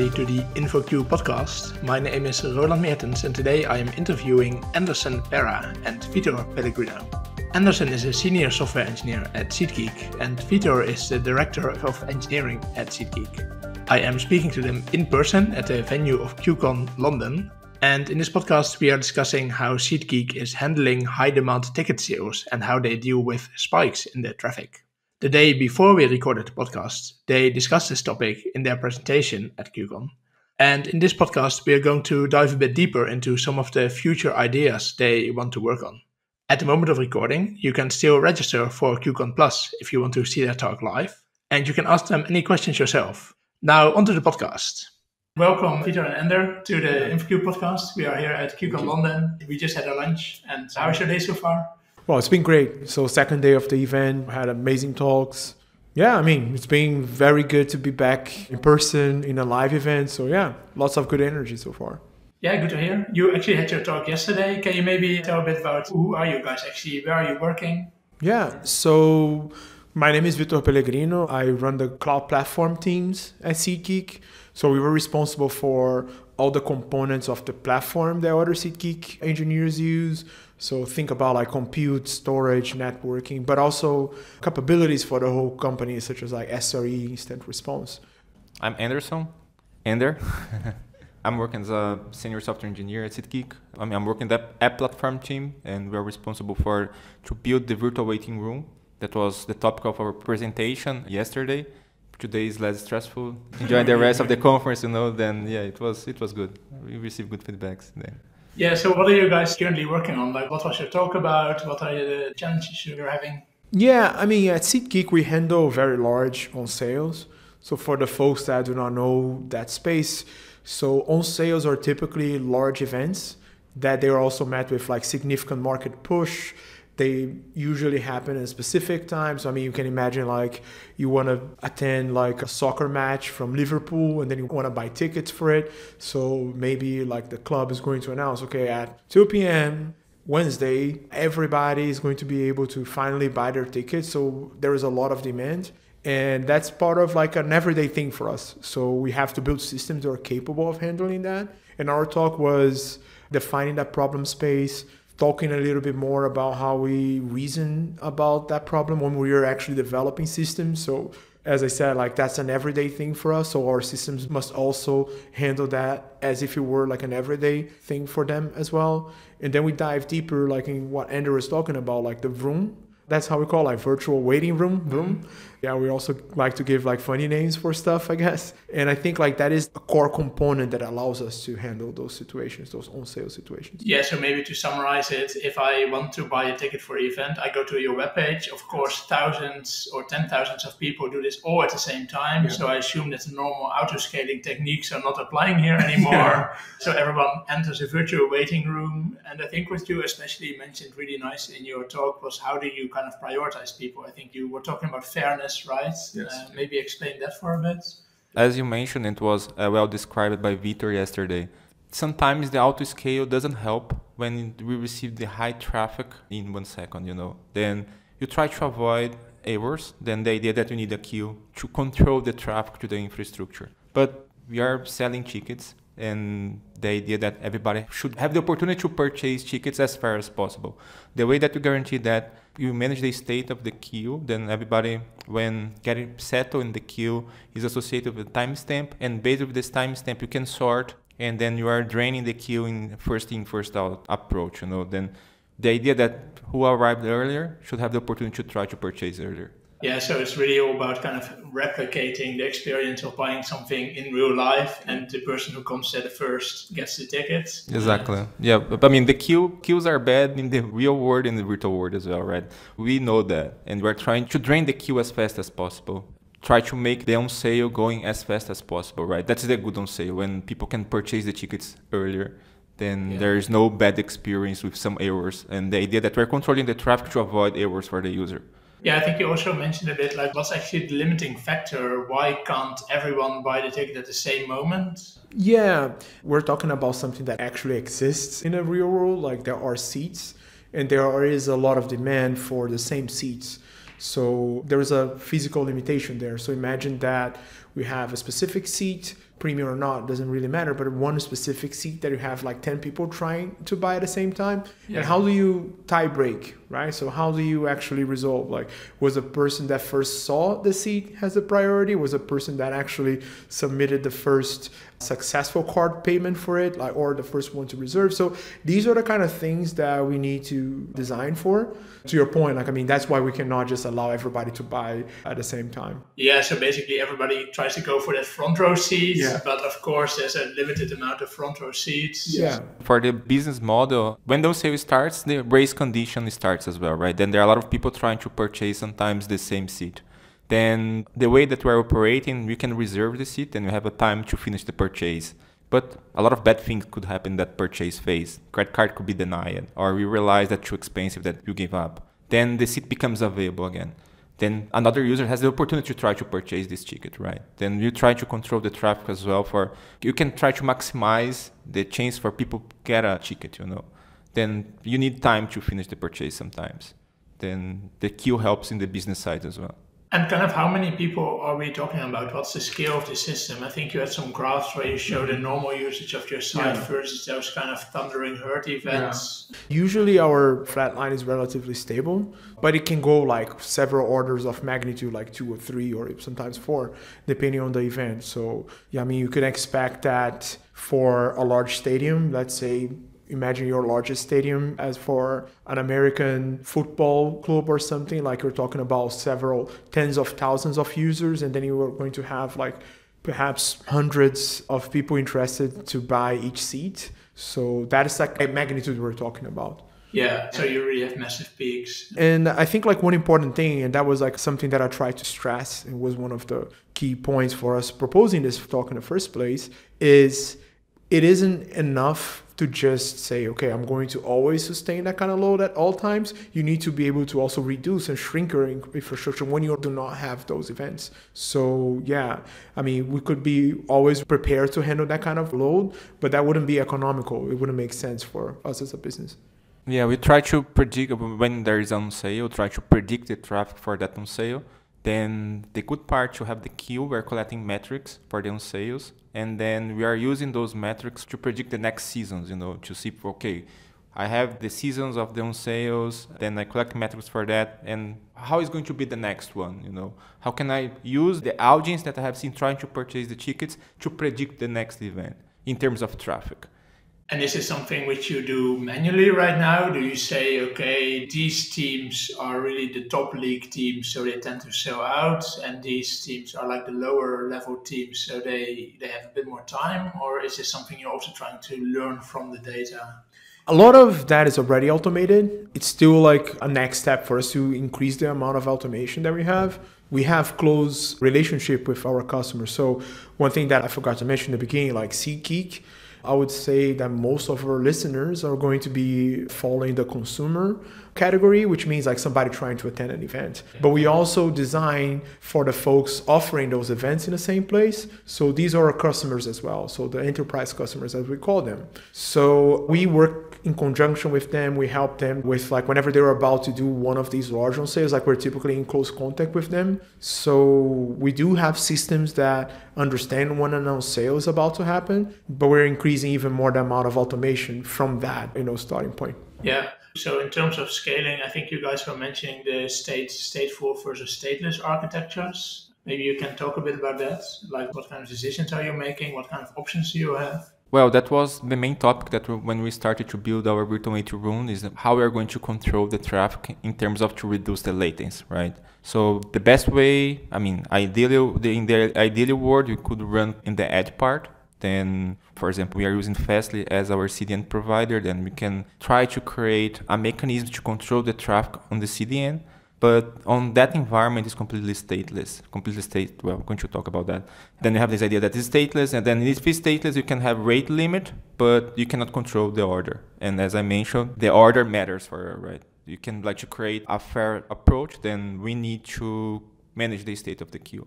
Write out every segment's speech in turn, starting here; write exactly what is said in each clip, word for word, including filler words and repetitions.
everybody to the InfoQ podcast. My name is Roland Meertens and today I am interviewing Anderson Parra and Vitor Pellegrino. Anderson is a senior software engineer at SeatGeek and Vitor is the director of engineering at SeatGeek. I am speaking to them in person at the venue of QCon London, and in this podcast we are discussing how SeatGeek is handling high demand ticket sales and how they deal with spikes in their traffic. The day before we recorded the podcast, they discussed this topic in their presentation at QCon. And in this podcast, we are going to dive a bit deeper into some of the future ideas they want to work on. At the moment of recording, you can still register for QCon Plus if you want to see their talk live, and you can ask them any questions yourself. Now, onto the podcast. Welcome, Vitor and Ander, to the InfoQ podcast. We are here at QCon London. We just had our lunch, and how is your day so far? Well, it's been great. So second day of the event, had amazing talks. Yeah, I mean, it's been very good to be back in person in a live event. So yeah, lots of good energy so far. Yeah, good to hear. You actually had your talk yesterday. Can you maybe tell a bit about who are you guys actually? Where are you working? Yeah, so my name is Vitor Pellegrino. I run the cloud platform teams at SeatGeek. So we were responsible for all the components of the platform that other SeatGeek engineers use. So think about like compute, storage, networking, but also capabilities for the whole company, such as like S R E, instant response. I'm Anderson, Ander. I'm working as a senior software engineer at SeatGeek. I mean, I'm working the app platform team, and we're responsible for to build the virtual waiting room. That was the topic of our presentation yesterday. Today is less stressful. Enjoy the rest of the conference, you know. Then yeah, it was it was good. We received good feedbacks then. Yeah, so what are you guys currently working on? Like, what was your talk about? What are the challenges you're having? Yeah, I mean, at SeatGeek, we handle very large on-sales. So for the folks that do not know that space, so on-sales are typically large events that they are also met with like significant market push. They usually happen at specific times. So, I mean, you can imagine like you want to attend like a soccer match from Liverpool and then you want to buy tickets for it. So maybe like the club is going to announce, okay, at two p m Wednesday, everybody is going to be able to finally buy their tickets. So there is a lot of demand. And that's part of like an everyday thing for us. So we have to build systems that are capable of handling that. And our talk was defining that problem space, talking a little bit more about how we reason about that problem when we are actually developing systems. So as I said, like that's an everyday thing for us. So our systems must also handle that as if it were like an everyday thing for them as well. And then we dive deeper like in what Ander was talking about, like the room. That's how we call like virtual waiting room, room. Mm-hmm. Yeah, we also like to give like funny names for stuff, I guess. And I think like that is a core component that allows us to handle those situations, those on-sale situations. Yeah, so maybe to summarize it, if I want to buy a ticket for an event, I go to your webpage. Of course, thousands or ten thousands of people do this all at the same time. Yeah. So I assume that the normal auto-scaling techniques are not applying here anymore. Yeah. So everyone enters a virtual waiting room. And I think what you especially mentioned really nice in your talk was how do you kind of prioritize people. I think you were talking about fairness, right? Yes. Uh, maybe explain that for a bit. As you mentioned, it was uh, well described by Vitor yesterday. Sometimes the auto scale doesn't help when we receive the high traffic in one second, you know. Then you try to avoid errors, then the idea that you need a queue to control the traffic to the infrastructure. But we are selling tickets, and the idea that everybody should have the opportunity to purchase tickets as far as possible. The way that you guarantee that you manage the state of the queue, then everybody, when getting settled in the queue, is associated with a timestamp, and based on this timestamp, you can sort, and then you are draining the queue in first in, first out approach, you know. Then the idea that who arrived earlier should have the opportunity to try to purchase earlier. Yeah, so it's really all about kind of replicating the experience of buying something in real life, and the person who comes at the first gets the ticket. Exactly. Yeah, but I mean, the queue, queues are bad in the real world and the virtual world as well, right? We know that, and we're trying to drain the queue as fast as possible. Try to make the on-sale going as fast as possible, right? That's the good on-sale, when people can purchase the tickets earlier. Then yeah. There is no bad experience with some errors, and the idea that we're controlling the traffic to avoid errors for the user. Yeah, I think you also mentioned a bit like what's actually the limiting factor? Why can't everyone buy the ticket at the same moment? Yeah, we're talking about something that actually exists in a real world. Like there are seats and there is a lot of demand for the same seats. So there is a physical limitation there. So imagine that we have a specific seat premium or not, doesn't really matter, but one specific seat that you have like ten people trying to buy at the same time, yeah. And how do you tie break, right? So how do you actually resolve, like, was a person that first saw the seat has a priority, was a person that actually submitted the first successful card payment for it, like, or the first one to reserve? So these are the kind of things that we need to design for. To your point, like, I mean, that's why we cannot just allow everybody to buy at the same time. Yeah, so basically everybody tries to go for that front row seat, yeah. But of course there's a limited amount of front row seats. Yeah. For the business model, when those sales starts, the race condition starts as well, right? Then there are a lot of people trying to purchase sometimes the same seat. Then the way that we're operating, we can reserve the seat and we have a time to finish the purchase. But a lot of bad things could happen in that purchase phase. Credit card could be denied, or we realize that's too expensive that you give up. Then the seat becomes available again. Then another user has the opportunity to try to purchase this ticket, right? Then you try to control the traffic as well. For you can try to maximize the chance for people to get a ticket, you know. Then you need time to finish the purchase sometimes. Then the queue helps in the business side as well. And kind of how many people are we talking about? What's the scale of the system? I think you had some graphs where you showed the normal usage of your site, yeah, versus those kind of thundering herd events. Yeah. Usually our flat line is relatively stable, but it can go like several orders of magnitude, like two or three or sometimes four, depending on the event. So, yeah, I mean, you can expect that for a large stadium, let's say, imagine your largest stadium as for an American football club or something, like you're talking about several tens of thousands of users, and then you are going to have like perhaps hundreds of people interested to buy each seat. So that is like a magnitude we're talking about. Yeah, so you really have massive peaks. And I think like one important thing, and that was like something that I tried to stress and was one of the key points for us proposing this talk in the first place, is it isn't enough to just say, okay, I'm going to always sustain that kind of load at all times. You need to be able to also reduce and shrink your infrastructure when you do not have those events. So yeah, I mean, we could be always prepared to handle that kind of load, but that wouldn't be economical. It wouldn't make sense for us as a business. Yeah, we try to predict when there is on sale, try to predict the traffic for that on sale. Then the good part, you have the queue, we're collecting metrics for the on sales. And then we are using those metrics to predict the next seasons, you know, to see, okay, I have the seasons of the on sales, then I collect metrics for that, and how is going to be the next one, you know? How can I use the audience that I have seen trying to purchase the tickets to predict the next event in terms of traffic? And this is something which you do manually right now? Do you say, okay, these teams are really the top league teams, so they tend to sell out, and these teams are like the lower level teams, so they, they have a bit more time? Or is this something you're also trying to learn from the data? A lot of that is already automated. It's still like a next step for us to increase the amount of automation that we have. We have close relationship with our customers. So one thing that I forgot to mention in the beginning, like SeatGeek, I would say that most of our listeners are going to be following the consumer category, which means like somebody trying to attend an event. But we also design for the folks offering those events in the same place. So these are our customers as well. So the enterprise customers, as we call them. So we work in conjunction with them. We help them with, like, whenever they're about to do one of these large on sales, like, we're typically in close contact with them. So we do have systems that understand when an on sale is about to happen, but we're increasing even more the amount of automation from that, you know, starting point. Yeah. So in terms of scaling, I think you guys were mentioning the state, stateful versus stateless architectures. Maybe you can talk a bit about that. Like, what kind of decisions are you making? What kind of options do you have? Well, that was the main topic that we, when we started to build our virtual native room, is how we are going to control the traffic in terms of to reduce the latency, right? So the best way, I mean, ideally, the, in the ideal world, you could run in the edge part. Then, for example, we are using Fastly as our C D N provider. Then we can try to create a mechanism to control the traffic on the C D N. But on that environment is completely stateless, completely state. Well, we're going to talk about that. Then you have this idea that it's stateless, and then if it's stateless, you can have rate limit, but you cannot control the order. And as I mentioned, the order matters for you, right? You can like to create a fair approach. Then we need to manage the state of the queue.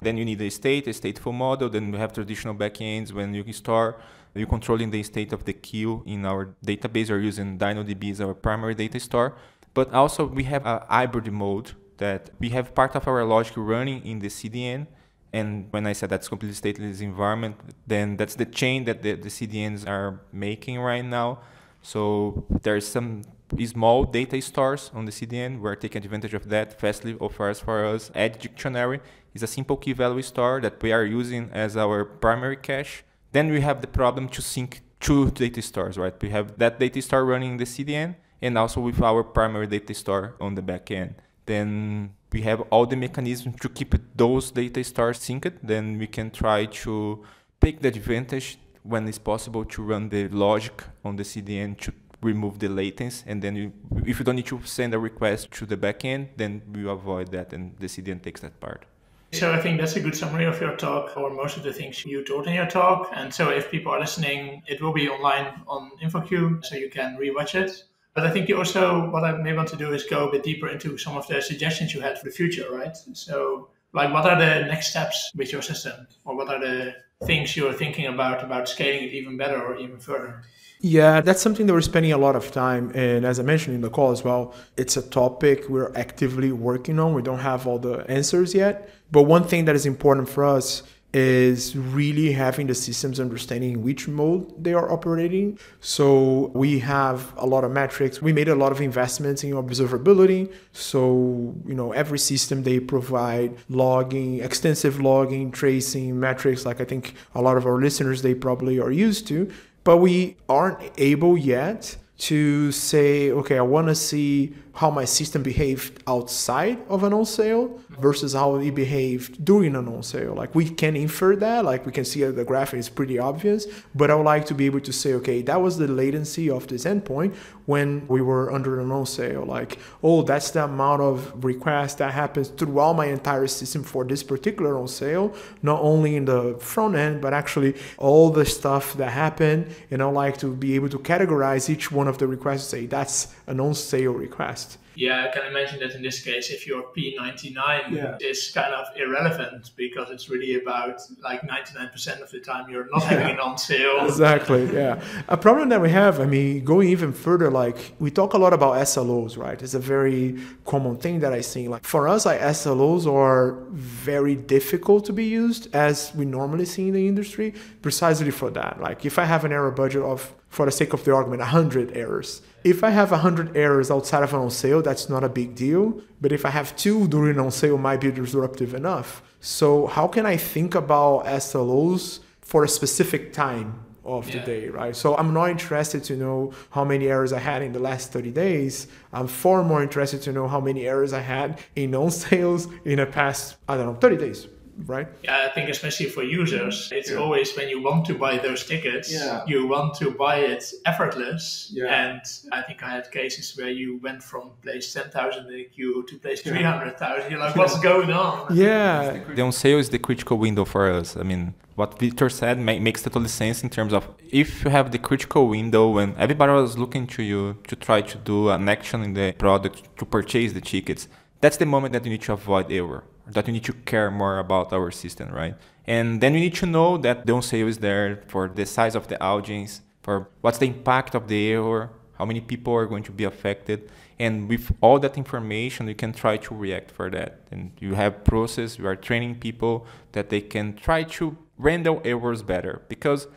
Then you need a state, a stateful model. Then we have traditional backends when you store. You're controlling the state of the queue in our database. We're using DynamoDB as our primary data store. But also we have a hybrid mode that we have part of our logic running in the C D N And when I said that's completely stateless environment, then that's the chain that the, the C D Ns are making right now. So there's some small data stores on the C D N. We're taking advantage of that. Fastly offers for us Edge Dictionary. It's a simple key value store that we are using as our primary cache. Then we have the problem to sync two data stores, right? We have that data store running in the C D N and also with our primary data store on the back end. Then we have all the mechanisms to keep those data stores synced. Then we can try to take the advantage when it's possible to run the logic on the C D N to remove the latency. And then you, if you don't need to send a request to the backend, then we avoid that and the C D N takes that part. So I think that's a good summary of your talk, or most of the things you taught in your talk. And so if people are listening, it will be online on InfoQ, so you can rewatch it. But I think you also, what I may want to do is go a bit deeper into some of the suggestions you had for the future, right? So like, what are the next steps with your system? Or what are the things you're thinking about, about scaling it even better or even further? Yeah, that's something that we're spending a lot of time. And as I mentioned in the call as well, it's a topic we're actively working on. We don't have all the answers yet. But one thing that is important for us is really having the systems understanding which mode they are operating. So we have a lot of metrics. We made a lot of investments in observability. So, you know, every system, they provide logging, extensive logging, tracing, metrics, like I think a lot of our listeners, they probably are used to. But we aren't able yet to say, okay, I want to see how my system behaved outside of an on-sale versus how it behaved during an on-sale. Like, we can infer that, like we can see the graph is pretty obvious, but I would like to be able to say, okay, that was the latency of this endpoint when we were under an on-sale. Like, oh, that's the amount of requests that happens throughout my entire system for this particular on-sale, not only in the front end, but actually all the stuff that happened. And I would like to be able to categorize each one of of the request, say that's an on-sale request. Yeah, I can imagine that in this case, if your P ninety-nine yeah. is kind of irrelevant, because it's really about like ninety-nine percent of the time you're not yeah. having an on-sale. Exactly, yeah. A problem that we have, I mean, going even further, like we talk a lot about S L Os, right? It's a very common thing that I see. Like for us, like S L Os are very difficult to be used as we normally see in the industry, precisely for that. Like if I have an error budget of, for the sake of the argument, one hundred errors. If I have one hundred errors outside of an on-sale, that's not a big deal. But if I have two during on-sale, might be disruptive enough. So how can I think about S L Os for a specific time of yeah. the day, right? So I'm not interested to know how many errors I had in the last thirty days. I'm far more interested to know how many errors I had in on-sales in the past, I don't know, thirty days. Right? Yeah, I think especially for users, it's yeah. always when you want to buy those tickets, yeah. you want to buy it effortless. Yeah. And I think I had cases where you went from place ten thousand in the queue to place yeah. three hundred thousand. You're like, what's going on? Yeah. The on-sale is the critical window for us. I mean, what Vitor said makes total sense in terms of if you have the critical window when everybody was looking to you to try to do an action in the product to purchase the tickets, that's the moment that you need to avoid error. That you need to care more about our system, right? And then you need to know that the on-sale is there for the size of the audience, for what's the impact of the error, how many people are going to be affected. And with all that information, you can try to react for that. And you have process, you are training people that they can try to handle errors better, because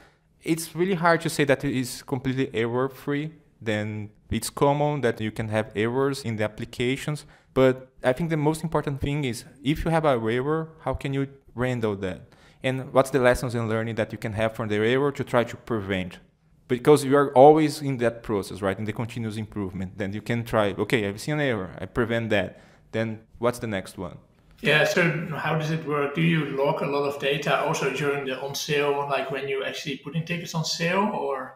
it's really hard to say that it is completely error-free. Then it's common that you can have errors in the applications. But I think the most important thing is, if you have a error, how can you handle that? And what's the lessons and learning that you can have from the error to try to prevent? Because you are always in that process, right? In the continuous improvement. Then you can try, okay, I've seen an error, I prevent that. Then what's the next one? Yeah, so how does it work? Do you log a lot of data also during the on sale, like when you actually putting tickets on sale? Or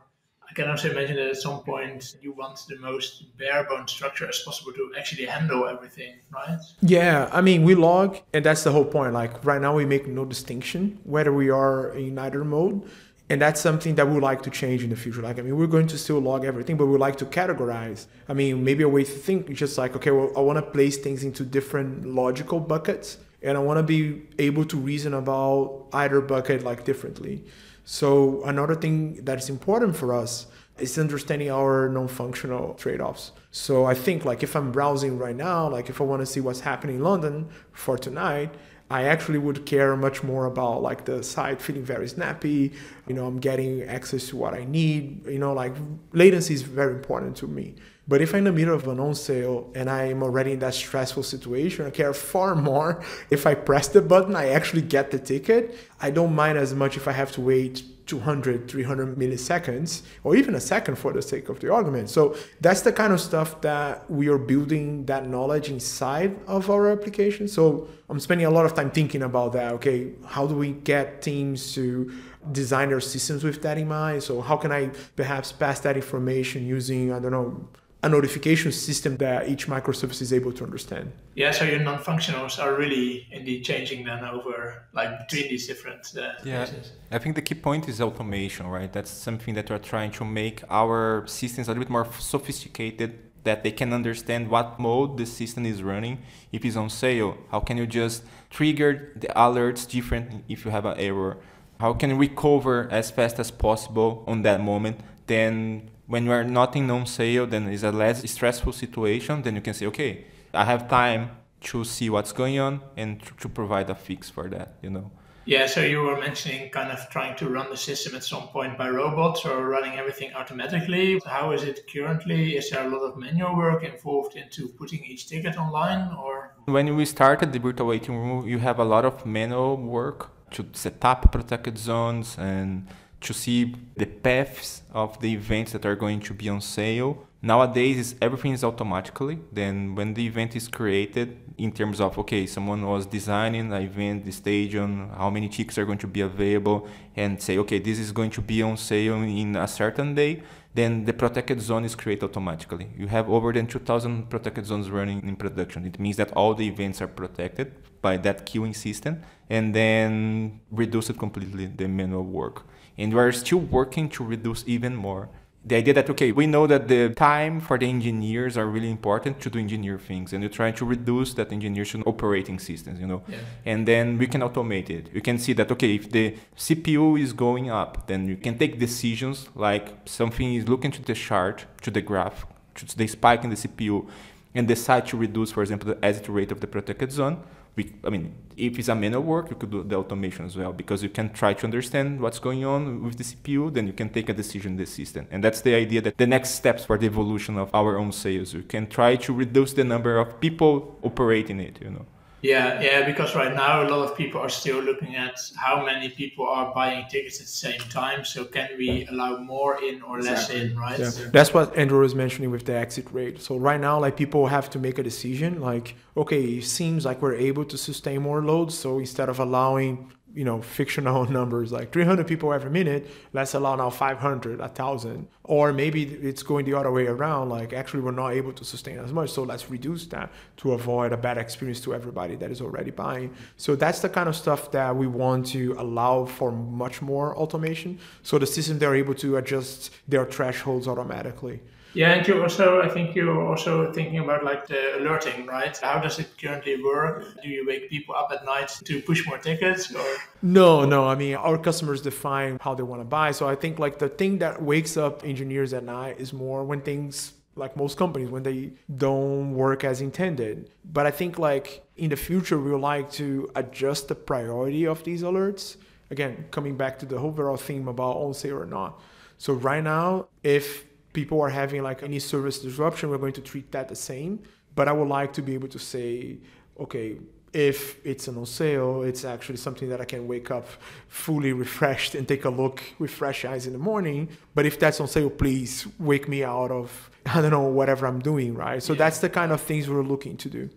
I can also imagine that at some point you want the most bare-bone structure as possible to actually handle everything, right? Yeah, I mean, we log, and that's the whole point. Like right now we make no distinction whether we are in either mode. And that's something that we would like to change in the future. Like, I mean, we're going to still log everything, but we would like to categorize. I mean, maybe a way to think is just like, okay, well, I want to place things into different logical buckets, and I want to be able to reason about either bucket like differently. So another thing that is important for us It's understanding our non-functional trade-offs. So I think like if I'm browsing right now, like if I want to see what's happening in London for tonight, I actually would care much more about like the site feeling very snappy, you know, I'm getting access to what I need, you know, like latency is very important to me. But if I'm in the middle of an on sale and I am already in that stressful situation, I care far more if I press the button, I actually get the ticket. I don't mind as much if I have to wait two hundred, three hundred milliseconds, or even a second for the sake of the argument. So that's the kind of stuff that we are building that knowledge inside of our application. So I'm spending a lot of time thinking about that. Okay, how do we get teams to design their systems with that in mind? So how can I perhaps pass that information using, I don't know, a notification system that each microservice is able to understand. Yeah, so your non-functionals are really indeed changing then over, like between these different uh, yeah. phases. I think the key point is automation, right? That's something that we're trying to make our systems a little bit more sophisticated, that they can understand what mode the system is running. If it's on sale, how can you just trigger the alerts different if you have an error? How can you recover as fast as possible on that moment? Then when you are not in on sale, then it's a less stressful situation, then you can say, okay, I have time to see what's going on and to provide a fix for that, you know? Yeah, so you were mentioning kind of trying to run the system at some point by robots or running everything automatically. How is it currently? Is there a lot of manual work involved into putting each ticket online or? When we started the virtual waiting room, you have a lot of manual work to set up protected zones and to see the paths of the events that are going to be on sale. Nowadays, is everything is automatically. Then when the event is created in terms of, okay, someone was designing an event, the stadium, how many tickets are going to be available and say, okay, this is going to be on sale in a certain day, then the protected zone is created automatically. You have over than two thousand protected zones running in production. It means that all the events are protected by that queuing system and then reduce it completely, the manual work. And we're still working to reduce even more. The idea that, okay, we know that the time for the engineers are really important to do engineer things, and you try to reduce that engineers to operating systems, you know? Yeah. And then we can automate it. You can see that, okay, if the C P U is going up, then you can take decisions like something is looking to the chart, to the graph, to the spike in the C P U, and decide to reduce, for example, the exit rate of the protected zone. We, I mean, if it's a manual work, you could do the automation as well, because you can try to understand what's going on with the C P U, then you can take a decision in the system. And that's the idea that the next steps for the evolution of our own sales, we can try to reduce the number of people operating it, you know. Yeah, yeah, because right now a lot of people are still looking at how many people are buying tickets at the same time. So can we allow more in or less exactly. in, right? Yeah. That's what Andrew was mentioning with the exit rate. So right now, like people have to make a decision like, okay, it seems like we're able to sustain more loads. So instead of allowing, you know, fictional numbers like three hundred people every minute, let's allow now five hundred, one thousand. Or maybe it's going the other way around, like actually we're not able to sustain as much, so let's reduce that to avoid a bad experience to everybody that is already buying. So that's the kind of stuff that we want to allow for much more automation. So the system, they're able to adjust their thresholds automatically. Yeah, and you also, I think you're also thinking about like the alerting, right? How does it currently work? Do you wake people up at night to push more tickets? Or? No, no. I mean, our customers define how they want to buy. So I think like the thing that wakes up engineers at night is more when things, like most companies, when they don't work as intended. But I think like in the future, we would like to adjust the priority of these alerts. Again, coming back to the overall theme about on sale or not. So right now, if people are having like any service disruption, we're going to treat that the same. But I would like to be able to say, okay, if it's an on sale, it's actually something that I can wake up fully refreshed and take a look with fresh eyes in the morning. But if that's on sale, please wake me out of, I don't know, whatever I'm doing, right? So yeah. That's the kind of things we're looking to do.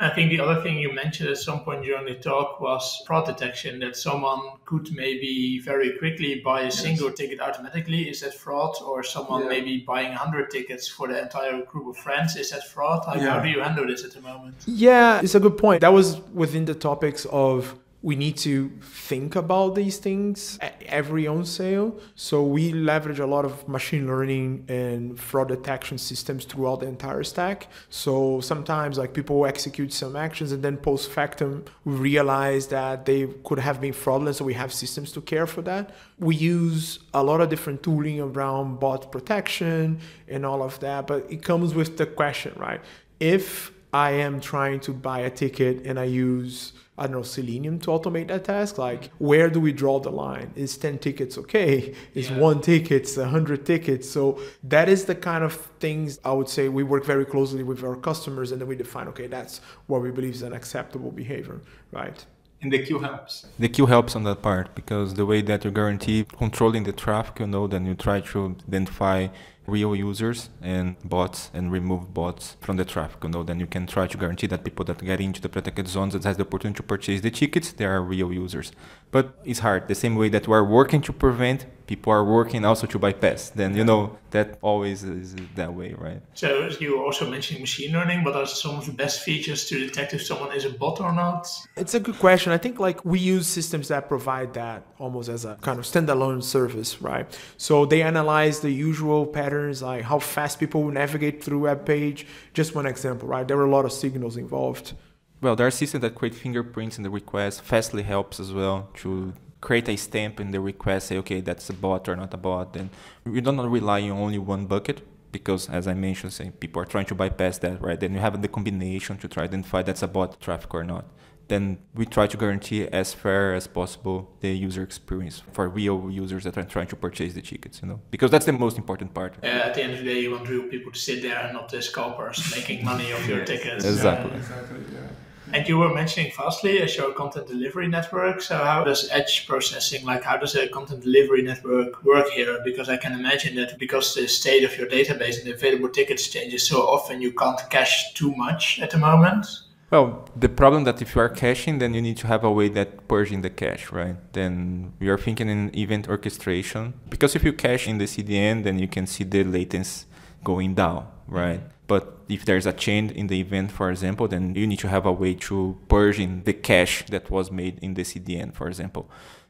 I think the other thing you mentioned at some point during the talk was fraud detection, that someone could maybe very quickly buy a yes. single ticket automatically. Is that fraud? Or someone yeah. maybe buying one hundred tickets for the entire group of friends. Is that fraud? Like, yeah. How do you handle this at the moment? Yeah, it's a good point. That was within the topics of we need to think about these things at every on sale. So we leverage a lot of machine learning and fraud detection systems throughout the entire stack. So sometimes like people execute some actions and then post factum, we realize that they could have been fraudulent. So we have systems to care for that. We use a lot of different tooling around bot protection and all of that, but it comes with the question, right? If I am trying to buy a ticket and I use, I don't know, Selenium to automate that task, like where do we draw the line? Is ten tickets okay? Is yeah. one ticket, it's one hundred tickets? So that is the kind of things I would say we work very closely with our customers, and then we define, okay, that's what we believe is an acceptable behavior, right? And the queue helps. The queue helps on that part, because the way that you guarantee controlling the traffic, you know, then you try to identify real users and bots and remove bots from the traffic, you know, then you can try to guarantee that people that get into the protected zones that has the opportunity to purchase the tickets, they are real users. But it's hard. The same way that we're working to prevent, people are working also to bypass. Then, you know, that always is that way, right? So you also mentioned machine learning, but are some of the best features to detect if someone is a bot or not? It's a good question. I think like we use systems that provide that almost as a kind of standalone service, right? So they analyze the usual patterns, like how fast people navigate through a web page. Just one example, right? There were a lot of signals involved. Well, there are systems that create fingerprints in the request. Fastly helps as well to create a stamp in the request, say, okay, that's a bot or not a bot. And you don't rely on only one bucket, because as I mentioned, say, people are trying to bypass that, right? Then you have the combination to try to identify that's a bot traffic or not. Then we try to guarantee as fair as possible the user experience for real users that are trying to purchase the tickets, you know, because that's the most important part. Uh, at the end of the day, you want real people to sit there and not the scalpers making money off your yes. tickets. Exactly. Yeah, exactly yeah. And you were mentioning Fastly as your content delivery network. So how does edge processing, like how does a content delivery network work here? Because I can imagine that because the state of your database and the available tickets changes so often, you can't cache too much at the moment. Well, the problem that if you are caching, then you need to have a way that purging the cache, right? Then we are thinking in event orchestration, because if you cache in the C D N, then you can see the latency going down, right? But if there's a change in the event, for example, then you need to have a way to purge in the cache that was made in the C D N, for example.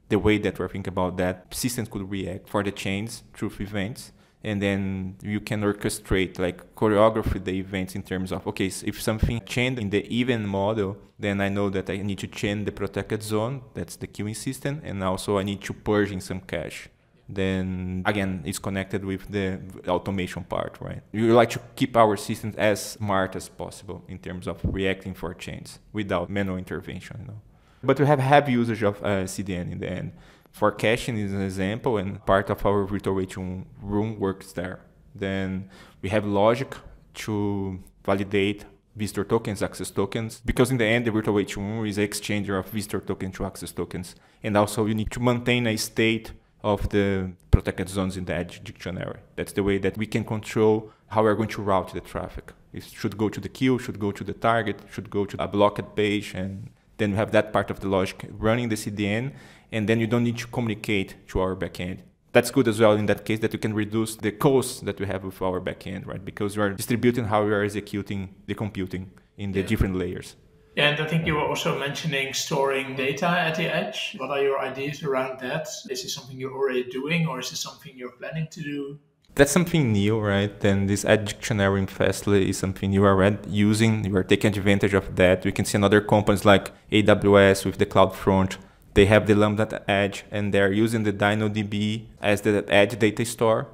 The way that we're thinking about that, systems could react for the chains through events, and then you can orchestrate, like choreography the events in terms of, okay, so if something changed in the event model, then I know that I need to change the protected zone, that's the queuing system, and also I need to purge in some cache. Then again, it's connected with the automation part, right? We like to keep our systems as smart as possible in terms of reacting for chains without manual intervention, you know. But we have heavy usage of uh, C D N in the end. For caching is an example, and part of our virtual waiting room works there. Then we have logic to validate visitor tokens, access tokens, because in the end, the virtual waiting room is an exchanger of visitor token to access tokens. And also you need to maintain a state of the protected zones in the edge dictionary. That's the way that we can control how we're going to route the traffic. It should go to the queue, should go to the target, should go to a blocked page, and then we have that part of the logic running the C D N, and then you don't need to communicate to our backend. That's good as well in that case, that you can reduce the costs that we have with our backend, right? Because we are distributing how we are executing the computing in the yeah. different layers. Yeah, and I think you were also mentioning storing data at the edge. What are your ideas around that? Is this something you're already doing, or is this something you're planning to do? That's something new, right? Then this edge dictionary in Fastly is something you are using. You are taking advantage of that. We can see another companies like A W S with the CloudFront. They have the Lambda at the Edge, and they're using the DynamoDB as the edge data store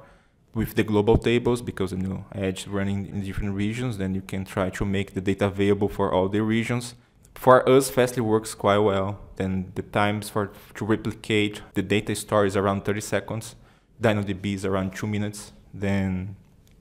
with the global tables, because you know edge running in different regions, then you can try to make the data available for all the regions. For us, Fastly works quite well. Then the times for to replicate the data store is around thirty seconds. DynamoDB is around two minutes. Then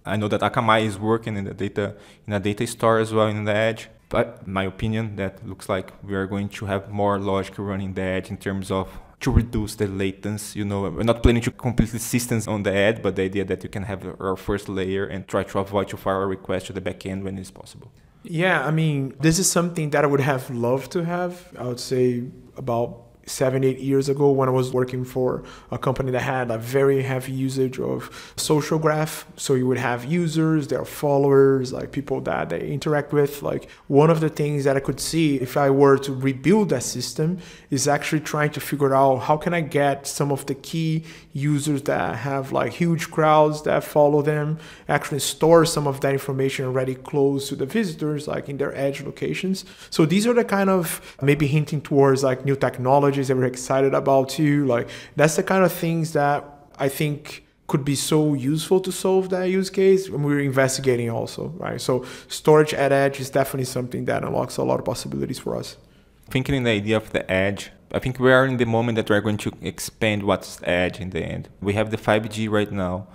I know that Akamai is working in the data in a data store as well in the edge. But my opinion, that looks like we are going to have more logic running the edge in terms of to reduce the latency, you know, we're not planning to completely systems on the edge, but the idea that you can have our first layer and try to avoid to fire a request to the backend when it's possible. Yeah, I mean, this is something that I would have loved to have, I would say about seven, eight years ago when I was working for a company that had a very heavy usage of social graph. So you would have users, their followers, like people that they interact with. Like one of the things that I could see if I were to rebuild that system is actually trying to figure out how can I get some of the key users that have like huge crowds that follow them, actually store some of that information already close to the visitors, like in their edge locations. So these are the kind of maybe hinting towards like new technologies that we're excited about too. Like that's the kind of things that I think could be so useful to solve that use case, and we're investigating also, right? So storage at edge is definitely something that unlocks a lot of possibilities for us. Thinking in the idea of the edge, I think we are in the moment that we're going to expand what's edge in the end. We have the five G right now.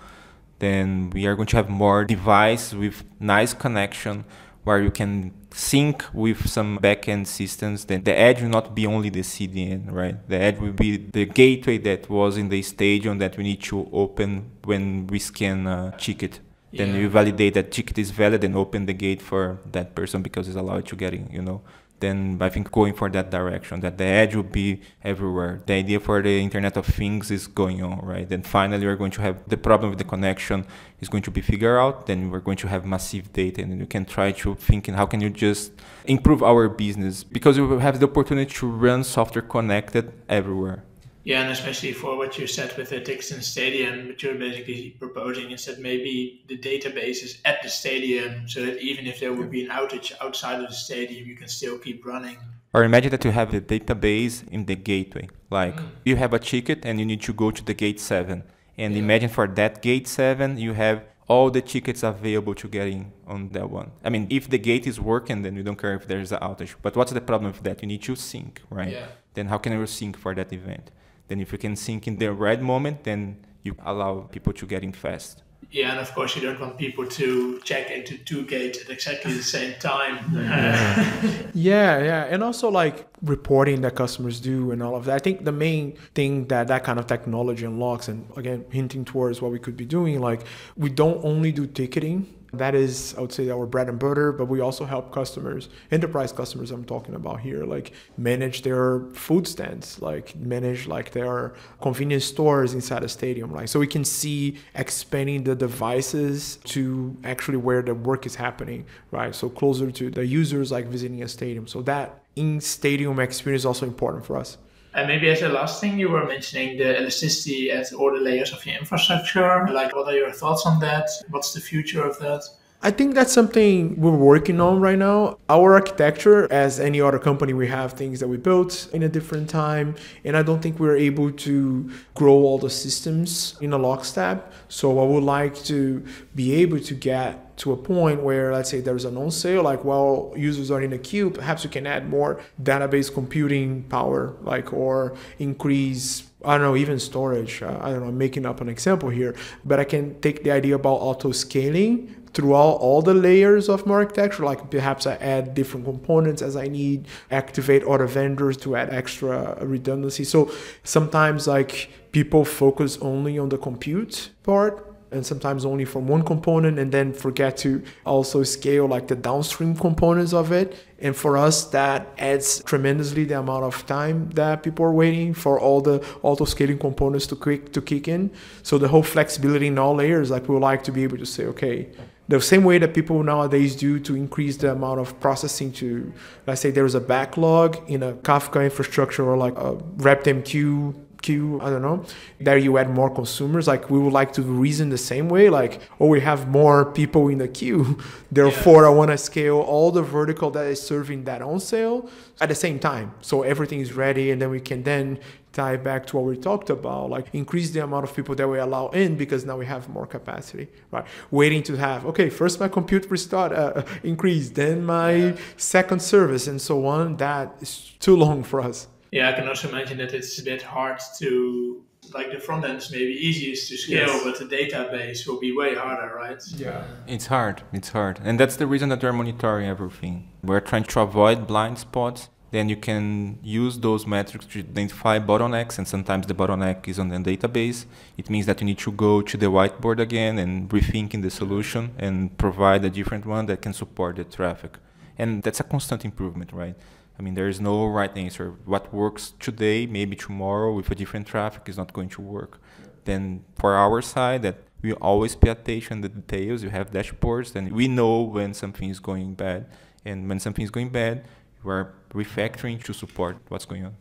Then we are going to have more devices with nice connection where you can sync with some backend systems. Then the edge will not be only the C D N, right? The edge will be the gateway that was in the stadium that we need to open when we scan a ticket. Yeah. Then we validate that ticket is valid and open the gate for that person because it's allowed to get in, you know? Then I think going for that direction, that the edge will be everywhere. The idea for the Internet of Things is going on, right? Then finally, we're going to have the problem with the connection is going to be figured out. Then we're going to have massive data, and you can try to think in how can you just improve our business? Because we will have the opportunity to run software connected everywhere. Yeah, and especially for what you said with the tickets in stadium, what you're basically proposing is that maybe the database is at the stadium, so that even if there would be an outage outside of the stadium, you can still keep running. Or imagine that you have the database in the gateway. Like mm. you have a ticket and you need to go to the gate seven. And yeah. imagine for that gate seven, you have all the tickets available to get in on that one. I mean, if the gate is working, then you don't care if there's an outage. But what's the problem with that? You need to sync, right? Yeah. Then how can you sync for that event? Then if you can sync in the right moment, then you allow people to get in fast. Yeah, and of course you don't want people to check into two gates at exactly the same time. yeah, yeah. And also like reporting that customers do and all of that. I think the main thing that that kind of technology unlocks, and again, hinting towards what we could be doing, like we don't only do ticketing. That is, I would say, our bread and butter, but we also help customers, enterprise customers I'm talking about here, like manage their food stands, like manage like their convenience stores inside a stadium, right? So we can see expanding the devices to actually where the work is happening, right? So closer to the users like visiting a stadium. So that in-stadium experience is also important for us. And maybe as the last thing, you were mentioning the elasticity at all the layers of your infrastructure. Like, what are your thoughts on that? What's the future of that? I think that's something we're working on right now. Our architecture, as any other company, we have things that we built in a different time. And I don't think we're able to grow all the systems in a lockstep. So I would like to be able to get to a point where, let's say there's an on sale, like while users are in a queue, perhaps you can add more database computing power, like, or increase, I don't know, even storage. I don't know, I'm making up an example here, but I can take the idea about auto scaling throughout all the layers of my architecture. Like perhaps I add different components as I need, activate other vendors to add extra redundancy. So sometimes like people focus only on the compute part, and sometimes only from one component, and then forget to also scale like the downstream components of it. And for us, that adds tremendously the amount of time that people are waiting for all the auto-scaling components to quick to kick in. So the whole flexibility in all layers, like we would like to be able to say, okay, the same way that people nowadays do to increase the amount of processing to, let's say there's a backlog in a Kafka infrastructure or like a RabbitMQ, Q, I don't know, there you add more consumers. Like we would like to reason the same way, like, oh, we have more people in the queue, therefore yeah. I want to scale all the vertical that is serving that on sale at the same time. So everything is ready, and then we can then tie back to what we talked about, like increase the amount of people that we allow in because now we have more capacity, right? Waiting to have, okay, first my compute restart uh, increase, then my yeah. second service and so on. That is too long for us. Yeah, I can also imagine that it's a bit hard to, like the front end is maybe easiest to scale, yes. but the database will be way harder, right? Yeah. It's hard, it's hard. And that's the reason that we're monitoring everything. We're trying to avoid blind spots. Then you can use those metrics to identify bottlenecks, and sometimes the bottleneck is on the database. It means that you need to go to the whiteboard again and rethinking the solution and provide a different one that can support the traffic. And that's a constant improvement, right? I mean, there is no right answer. What works today, maybe tomorrow with a different traffic is not going to work. Then for our side, that we always pay attention to the details. You have dashboards, and we know when something is going bad. And when something is going bad, we're refactoring to support what's going on.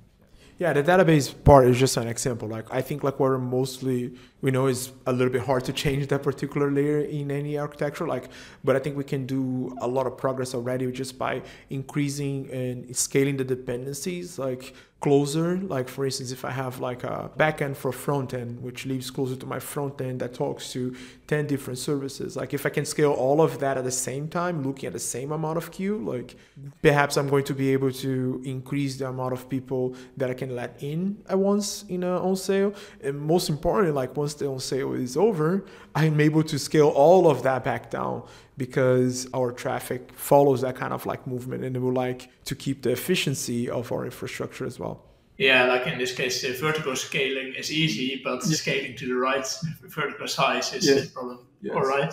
Yeah, the database part is just an example. Like I think like we're mostly, we know it's a little bit hard to change that particular layer in any architecture. Like, but I think we can do a lot of progress already just by increasing and scaling the dependencies like closer. Like for instance, if I have like a backend for frontend, which lives closer to my frontend that talks to ten different services. Like if I can scale all of that at the same time, looking at the same amount of queue, like perhaps I'm going to be able to increase the amount of people that I can let in at once in a on sale. And most importantly, like once the on sale is over, I'm able to scale all of that back down, because our traffic follows that kind of like movement, and we like to keep the efficiency of our infrastructure as well. Yeah, like in this case, uh, vertical scaling is easy, but yes. scaling to the right, vertical size is yes. the problem. Yes. All right.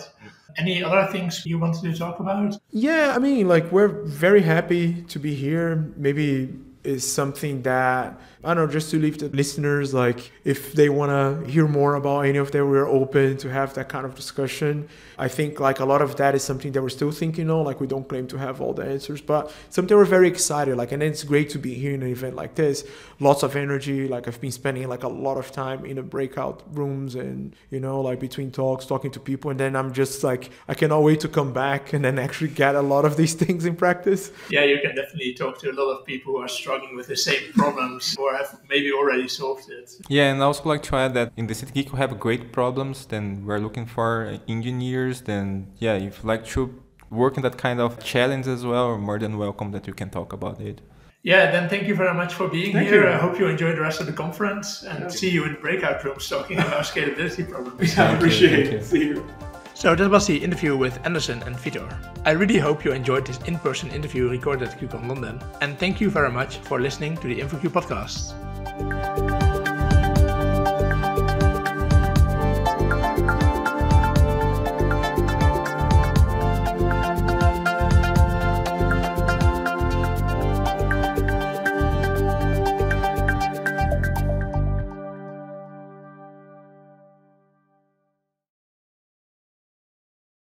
Any other things you wanted to talk about? Yeah, I mean, like we're very happy to be here. Maybe it's something that, I don't know, just to leave the listeners, like if they want to hear more about any of that, we're open to have that kind of discussion. I think like a lot of that is something that we're still thinking on, like we don't claim to have all the answers, but something we're very excited, like, and it's great to be here in an event like this, lots of energy. Like I've been spending like a lot of time in the breakout rooms and, you know, like between talks, talking to people. And then I'm just like, I cannot wait to come back and then actually get a lot of these things in practice. Yeah, you can definitely talk to a lot of people who are struggling with the same problems or have maybe already solved it. Yeah, and I also like to add that in the SeatGeek we have great problems, then we're looking for engineers, then yeah, if you like to work in that kind of challenge as well, we're more than welcome that you can talk about it. Yeah, then thank you very much for being thank here. You. I hope you enjoy the rest of the conference and yeah. see you in the breakout rooms talking about scalability problems. I appreciate it. See you. So that was the interview with Anderson and Vitor. I really hope you enjoyed this in-person interview recorded at QCon London, and thank you very much for listening to the InfoQ podcast.